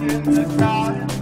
in the crowd.